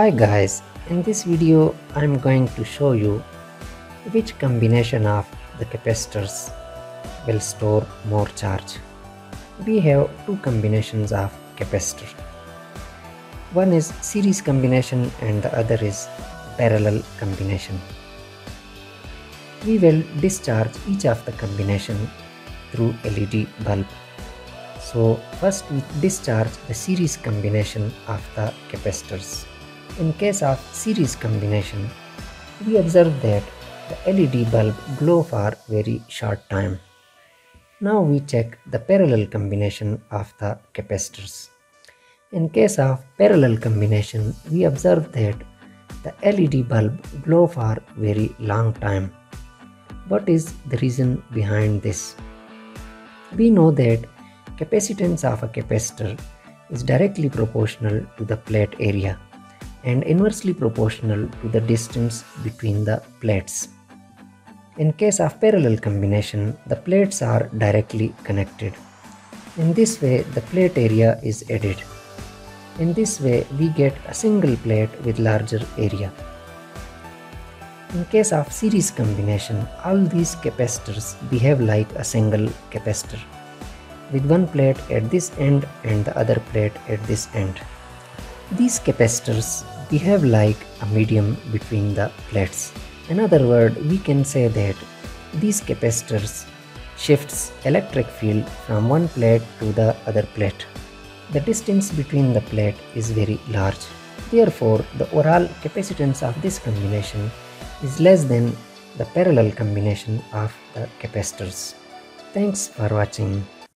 Hi guys, in this video I'm going to show you which combination of the capacitors will store more charge. We have two combinations of capacitor. One is series combination and the other is parallel combination. We will discharge each of the combination through LED bulb. So first we discharge the series combination of the capacitors. In case of series combination, we observe that the LED bulb glow for very short time. Now we check the parallel combination of the capacitors. In case of parallel combination, we observe that the LED bulb glow for very long time. What is the reason behind this? We know that capacitance of a capacitor is directly proportional to the plate area and inversely proportional to the distance between the plates. In case of parallel combination, the plates are directly connected. In this way, the plate area is added. In this way, we get a single plate with larger area. In case of series combination, all these capacitors behave like a single capacitor, with one plate at this end and the other plate at this end. These capacitors behave like a medium between the plates. In other words, we can say that these capacitors shifts electric field from one plate to the other plate. The distance between the plate is very large. Therefore, the overall capacitance of this combination is less than the parallel combination of the capacitors. Thanks for watching.